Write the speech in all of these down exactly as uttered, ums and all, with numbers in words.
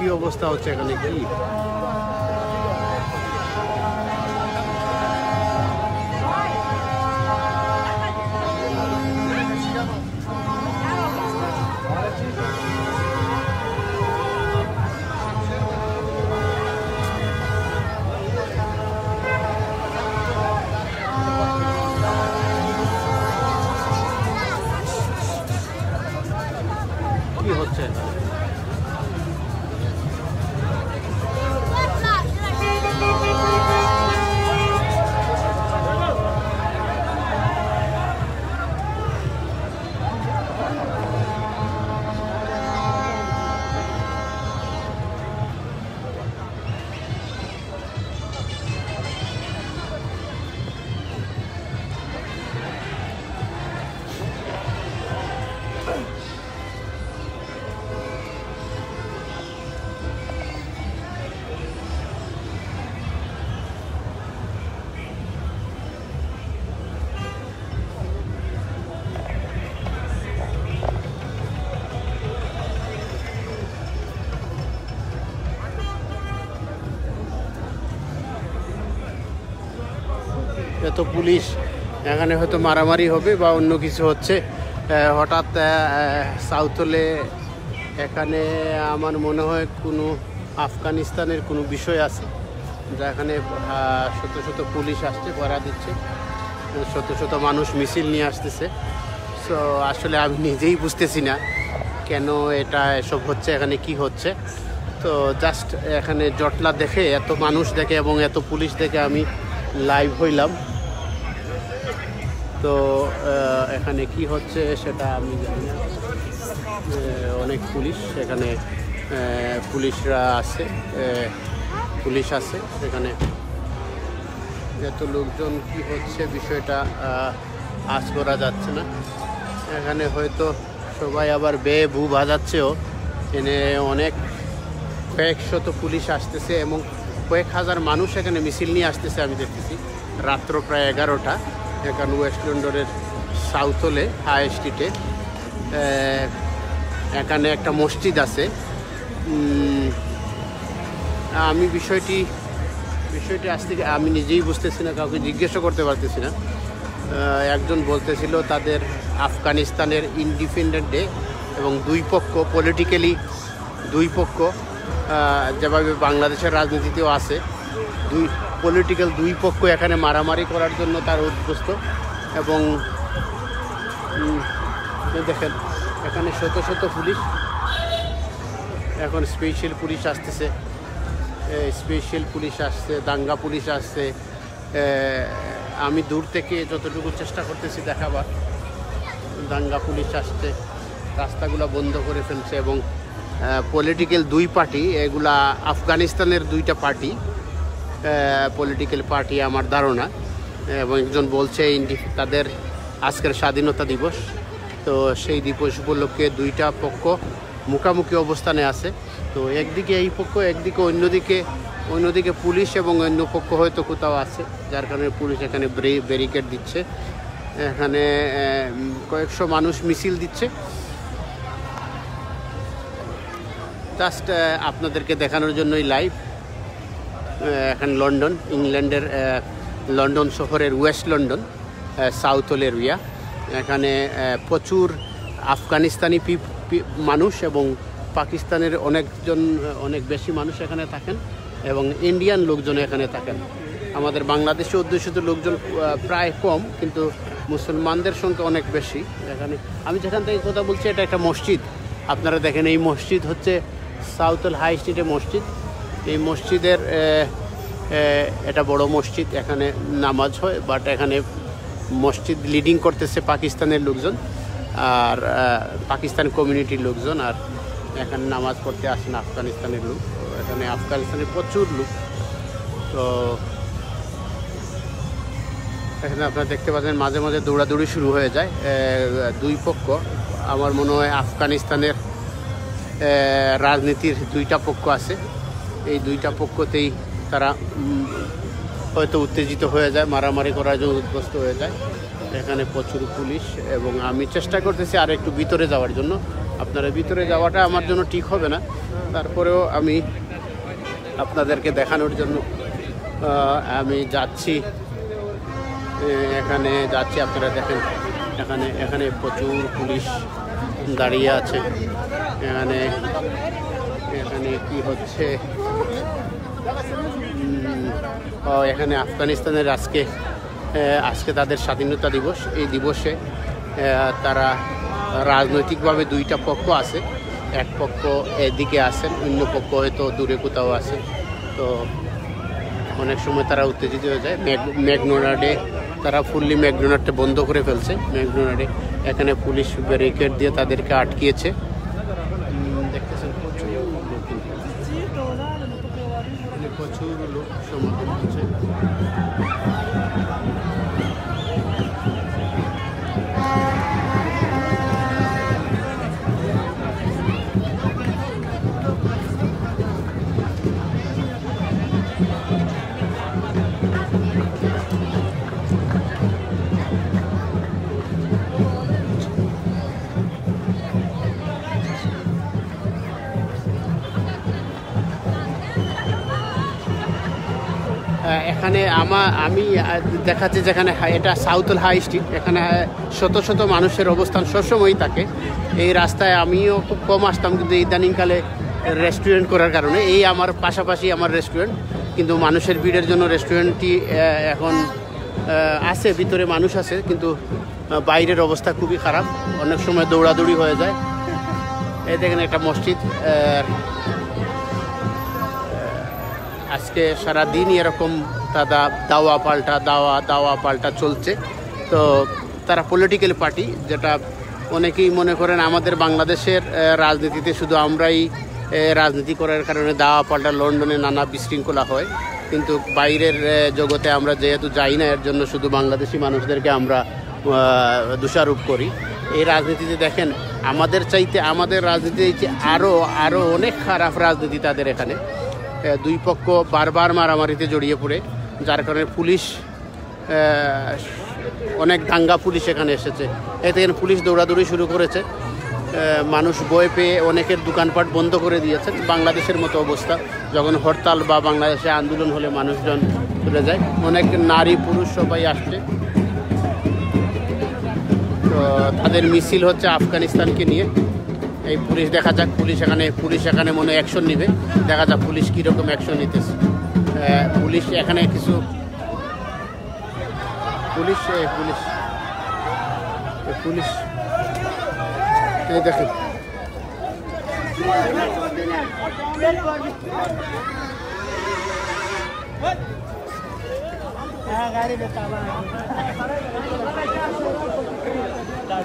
की अवस्था होच्छे खाली की तो पुलिस एखे हयতো मारामारी होबे बा अन्य किछु होच्छे हठात साउथले एखाने आमार मने हय कोनो आफगानिस्तानेर कोनो विषय आछे जेखाने शत शत पुलिस आसते पड़ा दिच्छे शत शत मानुष मिছিল নিয়ে আসতেছে। सो आसले आमि নিজেই बुझतेछि ना केन एटा एसब होच्छे एखाने कि होच्छे। तो जस्ट एखाने जटला देखे एत मानुष देखे एबं एत पुलिश देखे आमि लाइव हইলাম। तो एखाने की होच्छे सेटा आमी जानि ना अनेक पुलिस एखाने पुलिशरा आछे पुलिस आछे एखाने एत लोकजन की होच्छे विषयटा आश करा जाच्छे ना एखाने हयতো सबाई आबार बे भू भाजाच्छेओ एने अनेक कयेक शत पुलिस आसतेছে एबং कयेक हज़ार मानुष एखाने मिছিল নিয়ে আসতেছে আমি দেখতেছি রাত্র প্রায় এগারোটা एखान वेस्ट लंडनर साउथले हाई स्ट्रीटे एखने एक मस्जिद आछे आमी विषयटी विषयटी आज थेके आमी निजेई बुझतेछि ना काउके जिज्ञासा करते पारतेछि ना। एकजन बोलतेछिलो तादेर आफगानिस्तानेर इंडिपेंडेंट डे एबं दुई पक्ष पलिटिकली दुई पक्ष जेभाबे बांग्लादेशेर राजनीतितेओ आछे दुई पलिटिकल दुई पक्ष एखाने मारामारी करार जन्य तार उद्बस्त एबं देखें एखाने शत शत पुलिस एखन स्पेशल पुलिस आसतेছে स्पेशल पुलिस आसছে दांगा पुलिस आसছে। आमी दूर थेके যতটুকু চেষ্টা করতেছি দেখাবার दांगा पुलिस आसছে রাস্তাগুলো বন্ধ করে ফেলছে এবং পলিটিক্যাল দুই পার্টি এগুলা আফগানিস্তানের দুইটা পার্টি पलिटिकल पार्टी आमार धारणा एबं एकजन बोलছে তাদের আজকের স্বাধীনতা দিবस तो সেই দিবস উপলক্ষে দুইটা পক্ষ মুখামুখি অবস্থানে আছে। তো একদিকে এই পক্ষ একদিকে অন্যদিকে অন্যদিকে পুলিশ এবং অন্য পক্ষ হয়তো কোথাও আছে যার কারণে পুলিশ এখানে ব্যারিকেড দিচ্ছে এখানে কয়েকশো মানুষ মিছিল দিচ্ছে। জাস্ট আপনাদেরকে দেখানোর জন্যই লাইভ एखन लंडन इंगलैंडर लंडन शहर वेस्ट लंडन साउथल एरिया एखने प्रचुर अफगानिस्तानी मानुष एवं पाकिस्तानेर अनेक जन अनेक बेशी मानुष एखने थाकेन एवं इंडियान लोकजन एखने थाकेन आमादेर बांग्लादेशी अध्युषित लोकजन प्राय कम किन्तु मुसलमानदेर संख्या अनेक बेशी एखने आमि जेखान थेके कथा बोलछि एटा एकटा मस्जिद आपनारा देखेन एई मस्जिद हच्छे साउथल हाई स्ट्रीटे मस्जिद ये मस्जिदेर एटा बड़ो मस्जिद एखाने नामाज हय बाट एखाने मस्जिद लिडिंग करतेছে पाकिस्तानेर लोकजन और पाकिस्तान कम्यूनिटीर लोकजन और एखाने नामाज पढ़ते आसेन अफगानिस्तानेर लोक एखाने अफगानिस्तानेर प्रचुर लोक। तो एखाने आपनारा देखते पाच्छेन माझे माझे दौड़ादौड़ी शुरू हये जाय दुई पक्ष आमार मने हय अफगानिस्तानेर राजनीतिर दुईटा पक्ष आछे এই দুইটা পক্ষতেই তারা হয়তো উত্তেজিত হয়ে যায় মারামারি করার জন্য উদ্বস্ত হয়ে যায় এখানে প্রচুর পুলিশ এবং আমি চেষ্টা করতেছি আর একটু ভিতরে যাওয়ার জন্য আপনারা ভিতরে যাওয়াটা আমার জন্য ঠিক হবে না, তারপরেও আমি আপনাদেরকে দেখানোর জন্য আমি যাচ্ছি। এখানে যাচ্ছি, আপনারা দেখেন এখানে এখানে প্রচুর পুলিশ দাঁড়িয়ে আছে। এখানে এখানে কি হচ্ছে, ও এখানে আফগানিস্তানের আজকে আজকে তাদের স্বাধীনতা দিবস। এই দিবসে তারা রাজনৈতিকভাবে দুইটা পক্ষ আছে, এক পক্ষ এদিকে আছেন, অন্য পক্ষ হয়তো দূরে কোথাও আছে। তো অনেক সময় তারা উত্তেজিত হয়ে যায়। ম্যাকডোনাল্ডে তারা ফুললি ম্যাকডোনাল্ডটা বন্ধ করে ফেলছে। ম্যাকডোনাল্ডে এখানে পুলিশ ব্যারিকেড দিয়ে তাদেরকে আটকিয়েছে। দেখতেছেন প্রচুর লোক সমাগম হচ্ছে। এখানে আমা আমি দেখাচ্ছি যেখানে এটা সাউথল হাই স্ট্রিট, এখানে শত শত মানুষের অবস্থান সবসময়ই থাকে। এই রাস্তায় আমিও খুব কম আসতাম, কিন্তু ইদানিংকালে রেস্টুরেন্ট করার কারণে এই আমার পাশাপাশি আমার রেস্টুরেন্ট, কিন্তু মানুষের ভিড়ের জন্য রেস্টুরেন্টটি এখন আছে, ভিতরে মানুষ আছে, কিন্তু বাইরের অবস্থা খুবই খারাপ, অনেক সময় দৌড়াদৌড়ি হয়ে যায়। এই দেখেন একটা মসজিদ, আজকে সারাদিনই এরকম তারা দাওয়া পাল্টা দাওয়া দাওয়া পাল্টা চলছে। তো তারা পলিটিক্যাল পার্টি, যেটা অনেকেই মনে করেন আমাদের বাংলাদেশের রাজনীতিতে শুধু আমরাই রাজনীতি করার কারণে দাওয়া পাল্টা লন্ডনে নানা বিশৃঙ্খলা হয়, কিন্তু বাইরের জগতে আমরা যেহেতু যাই না, এর জন্য শুধু বাংলাদেশি মানুষদেরকে আমরা দোষারোপ করি। এই রাজনীতিতে দেখেন আমাদের চাইতে আমাদের রাজনীতিতে আরও আরও অনেক খারাপ রাজনীতি তাদের। এখানে দুই পক্ষ বারবার মারামারিতে জড়িয়ে পড়ে, যার কারণে পুলিশ অনেক দাঙ্গা পুলিশ এখানে এসেছে। এতে পুলিশ দৌড়াদৌড়ি শুরু করেছে, মানুষ বয়ে পেয়ে অনেকের দোকানপাট বন্ধ করে দিয়েছেন। বাংলাদেশের মতো অবস্থা, যখন হরতাল বা বাংলাদেশে আন্দোলন হলে মানুষজন চলে যায়, অনেক নারী পুরুষ সবাই আসছে। তো তাদের মিছিল হচ্ছে আফগানিস্তানকে নিয়ে। এই পুলিশ দেখা যাক, পুলিশ এখানে পুলিশ এখানে মনে অ্যাকশন নেবে, দেখা যাক পুলিশ কীরকম অ্যাকশন নিতেছে। পুলিশ এখানে কিছু পুলিশ পুলিশ পুলিশ এই দেখেন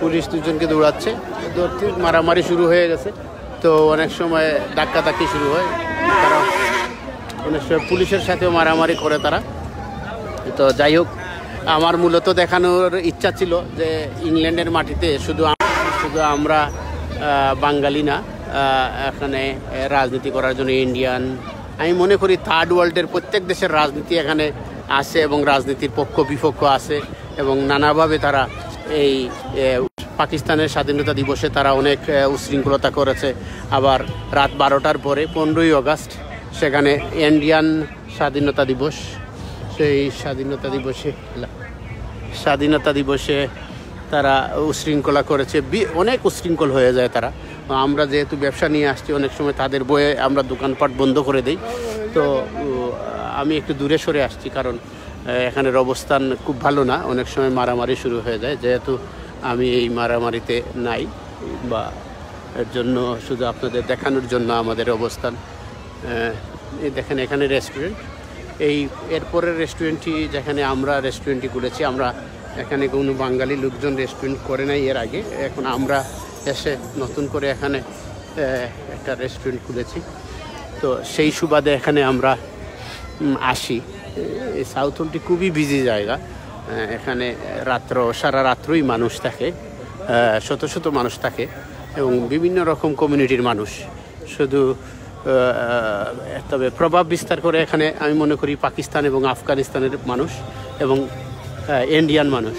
পুলিশ দুজনকে দৌড়াচ্ছে, দৌড়তে মারামারি শুরু হয়ে গেছে। তো অনেক সময় ধাক্কাধাক্কি শুরু হয়, তারা অনেক সময় পুলিশের সাথেও মারামারি করে তারা। তো যাই হোক, আমার মূলত দেখানোর ইচ্ছা ছিল যে ইংল্যান্ডের মাটিতে শুধু শুধু আমরা বাঙালি না, এখানে রাজনীতি করার জন্য ইন্ডিয়ান, আমি মনে করি থার্ড ওয়ার্ল্ডের প্রত্যেক দেশের রাজনীতি এখানে আছে, এবং রাজনীতির পক্ষ বিপক্ষ আছে, এবং নানাভাবে তারা এই পাকিস্তানের স্বাধীনতা দিবসে তারা অনেক উশৃঙ্খলতা করেছে। আবার রাত বারোটার পরে পনেরোই আগস্ট সেখানে ইন্ডিয়ান স্বাধীনতা দিবস, সেই স্বাধীনতা দিবসে স্বাধীনতা দিবসে তারা উশৃঙ্খলা করেছে, অনেক উশৃঙ্খল হয়ে যায় তারা। আমরা যেহেতু ব্যবসা নিয়ে আসছি, অনেক সময় তাদের বয়ে আমরা দোকানপাট বন্ধ করে দিই। তো আমি একটু দূরে সরে আসছি, কারণ এখানের অবস্থান খুব ভালো না, অনেক সময় মারামারি শুরু হয়ে যায়। যেহেতু আমি এই মারামারিতে নাই, বা এর জন্য শুধু আপনাদের দেখানোর জন্য আমাদের অবস্থান। এই দেখেন এখানে রেস্টুরেন্ট, এই এরপরের রেস্টুরেন্টটি যেখানে আমরা রেস্টুরেন্টটি খুলেছি, আমরা এখানে কোনো বাঙালি লোকজন রেস্টুরেন্ট করে নাই এর আগে, এখন আমরা এসে নতুন করে এখানে একটা রেস্টুরেন্ট খুলেছি। তো সেই সুবাদে এখানে আমরা আসি। এই সাউথহলটি খুবই বিজি জায়গা, এখানে রাত্র সারা রাত্রই মানুষ থাকে, শত শত মানুষ থাকে, এবং বিভিন্ন রকম কমিউনিটির মানুষ শুধু। তবে প্রভাব বিস্তার করে এখানে আমি মনে করি পাকিস্তান এবং আফগানিস্তানের মানুষ এবং ইন্ডিয়ান মানুষ,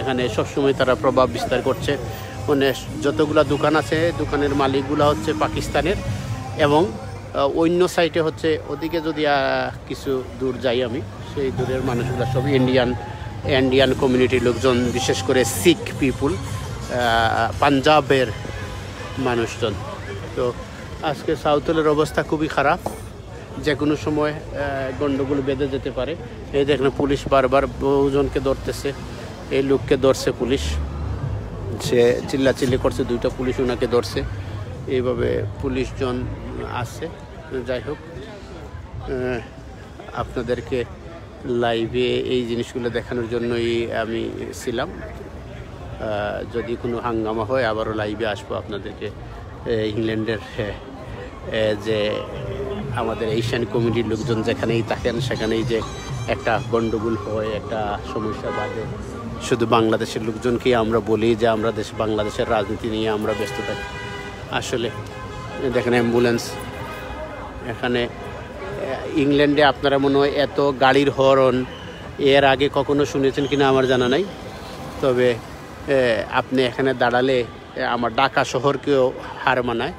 এখানে সবসময় তারা প্রভাব বিস্তার করছে। মানে যতগুলা দোকান আছে দোকানের মালিকগুলা হচ্ছে পাকিস্তানের এবং অন্য সাইটে হচ্ছে ওদিকে যদি কিছু দূর যাই আমি সেই দূরের মানুষগুলা সবই ইন্ডিয়ান ইন্ডিয়ান কমিউনিটির লোকজন বিশেষ করে শিখ পিপুল পাঞ্জাবের মানুষজন। তো আজকে সাউথলের অবস্থা খুবই খারাপ, যে কোনো সময় গণ্ডগোল বেঁধে যেতে পারে। এই দেখলে পুলিশ বারবার বহুজনকে ধরতেছে, এই লোককে ধরছে পুলিশ, সে চিল্লাচিল্লি করছে, দুইটা পুলিশ ওনাকে ধরছে, এইভাবে পুলিশজন আছে। যাই হোক আপনাদেরকে লাইভে এই জিনিসগুলো দেখানোর জন্যই আমি ছিলাম, যদি কোনো হাঙ্গামা হয় আবারও লাইভে আসবো আপনাদেরকে। ইংল্যান্ডের যে আমাদের এশিয়ান কমিউনিটির লোকজন যেখানেই থাকেন সেখানেই যে একটা গণ্ডগোল হয়, একটা সমস্যা বাজে, শুধু বাংলাদেশের লোকজনকেই আমরা বলি যে আমরা দেশ বাংলাদেশের রাজনীতি নিয়ে আমরা ব্যস্ত থাকি। আসলে দেখেন অ্যাম্বুলেন্স এখানে ইংল্যান্ডে আপনারা মনে হয় এত গাড়ির হর্ন এর আগে কখনো শুনেছেন কিনা আমার জানা নাই, তবে আপনি এখানে দাঁড়ালে আমার ঢাকা শহরকেও হার মানায়।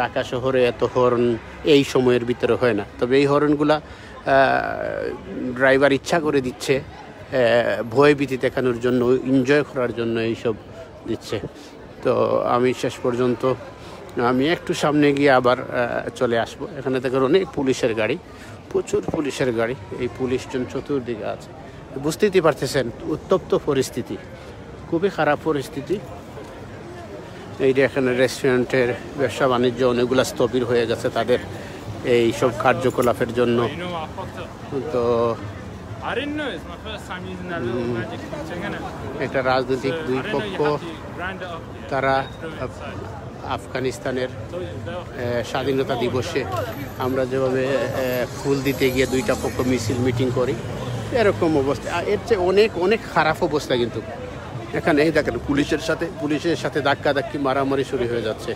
ঢাকা শহরে এত হর্ন এই সময়ের ভিতরে হয় না, তবে এই হর্নগুলা ড্রাইভার ইচ্ছা করে দিচ্ছে ভয় ভীতি দেখানোর জন্য, এনজয় করার জন্য এইসব দিচ্ছে। তো আমি শেষ পর্যন্ত আমি একটু সামনে গিয়ে আবার চলে আসব। এখানে দেখেন অনেক পুলিশের গাড়ি, প্রচুর পুলিশের গাড়ি, এই পুলিশজন চতুর্দিকে আছে। বুঝতেই পারতেছেন উত্তপ্ত পরিস্থিতি, খুবই খারাপ পরিস্থিতি। এই যে এখানে রেস্টুরেন্টের ব্যবসা বাণিজ্য অনেকগুলো স্থবির হয়ে গেছে তাদের এই সব কার্যকলাপের জন্য। তো এটা রাজনৈতিক দুই পক্ষ, তারা আফগানিস্তানের স্বাধীনতা দিবসে আমরা যেভাবে ফুল দিতে গিয়ে দুইটা পক্ষ মিছিল মিটিং করি এরকম অবস্থা, এর চেয়ে অনেক অনেক খারাপ অবস্থা। কিন্তু এখানে এই দেখেন পুলিশের সাথে পুলিশের সাথে ধাক্কাধাক্কি মারামারি শুরু হয়ে যাচ্ছে,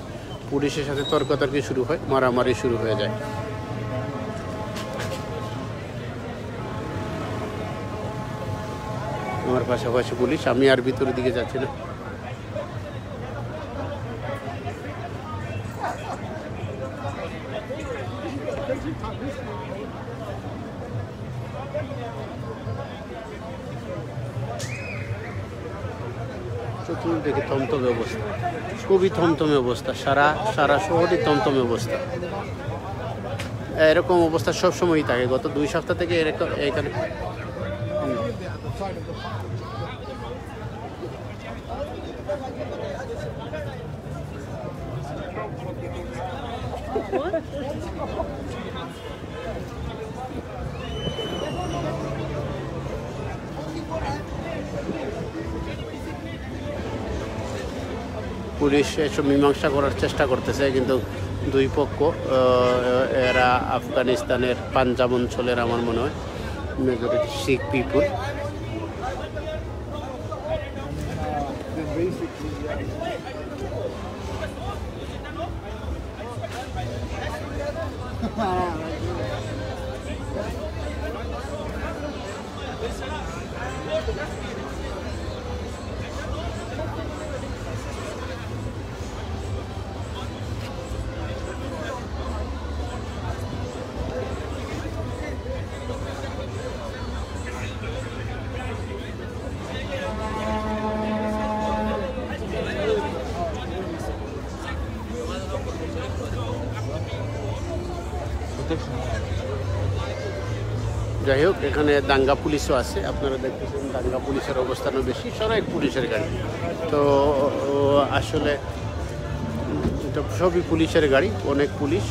পুলিশের সাথে তর্কাতর্কি শুরু হয়, মারামারি শুরু হয়ে যায়। আমার পাশাপাশি পুলিশ, আমি আর ভিতরের দিকে যাচ্ছি না। চতুর্দিকে থমথমে অবস্থা, খুবই থমথমে অবস্থা, সারা সারা শহরই থমথমে অবস্থা। এরকম অবস্থা সবসময়ই থাকে, গত দুই সপ্তাহ থেকে এরকম। এখানে পুলিশ এসব মীমাংসা করার চেষ্টা করতেছে, কিন্তু দুই পক্ষ এরা আফগানিস্তানের পাঞ্জাব অঞ্চলের আমার মনে হয় মেজরিটি শিখ পিপুল। যাই হোক এখানে দাঙ্গা পুলিশও আছে, আপনারা দেখতেছেন দাঙ্গা পুলিশের অবস্থানও বেশি, সরাই পুলিশের গাড়ি। তো আসলে এটা সবই পুলিশের গাড়ি, অনেক পুলিশ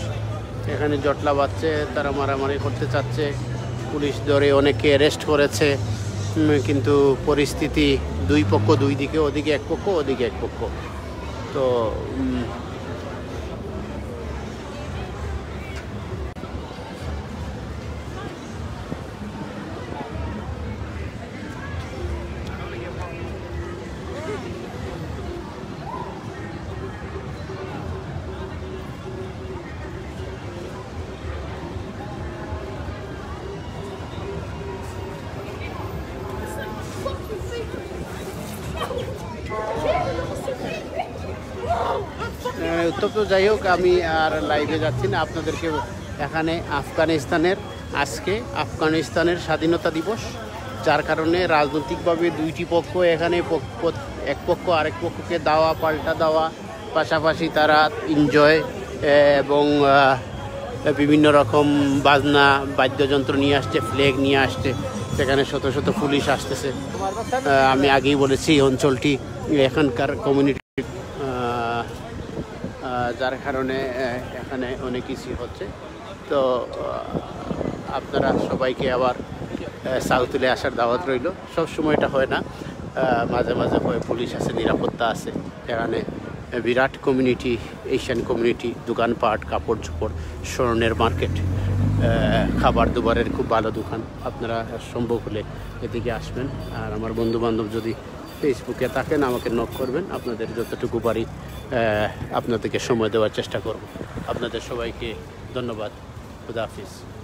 এখানে জটলা বাঁধছে, তারা মারামারি করতে চাচ্ছে, পুলিশ ধরে অনেকে অ্যারেস্ট করেছে। কিন্তু পরিস্থিতি দুই পক্ষ দুই দিকে, ওদিকে এক পক্ষ ওদিকে এক পক্ষ। তো প্রোগ্রামে উত্তপ্ত। যাই হোক, আমি আর লাইভে যাচ্ছি না, আপনাদেরকে এখানে আফগানিস্তানের আজকে আফগানিস্তানের স্বাধীনতা দিবস, যার কারণে রাজনৈতিকভাবে দুইটি পক্ষ এখানে এক পক্ষ আরেক পক্ষকে দেওয়া পাল্টা দেওয়া, পাশাপাশি তারা এনজয় এবং বিভিন্ন রকম বাজনা বাদ্যযন্ত্র নিয়ে আসছে, ফ্ল্যাগ নিয়ে আসছে, সেখানে শত শত পুলিশ আসতেছে। আমি আগেই বলেছি অঞ্চলটি এখানকার কমিউনিটি, যার কারণে এখানে অনেক কিছুই হচ্ছে। তো আপনারা সবাইকে আবার সাউথুলে আসার দাওয়াত রইল। সব সময় এটা হয় না, মাঝে মাঝে হয়। পুলিশ আছে, নিরাপত্তা আছে, এখানে বিরাট কমিউনিটি, এশিয়ান কমিউনিটি, দোকানপাট, কাপড় চোপড়, স্বর্ণের মার্কেট, খাবার দুবারের খুব ভালো দোকান। আপনারা সম্ভব হলে এদিকে আসবেন। আর আমার বন্ধুবান্ধব যদি ফেসবুকে থাকেন আমাকে নক করবেন, আপনাদের যতটুকু পারি আপনাদেরকে সময় দেওয়ার চেষ্টা করব। আপনাদের সবাইকে ধন্যবাদ। খুদা হাফিজ।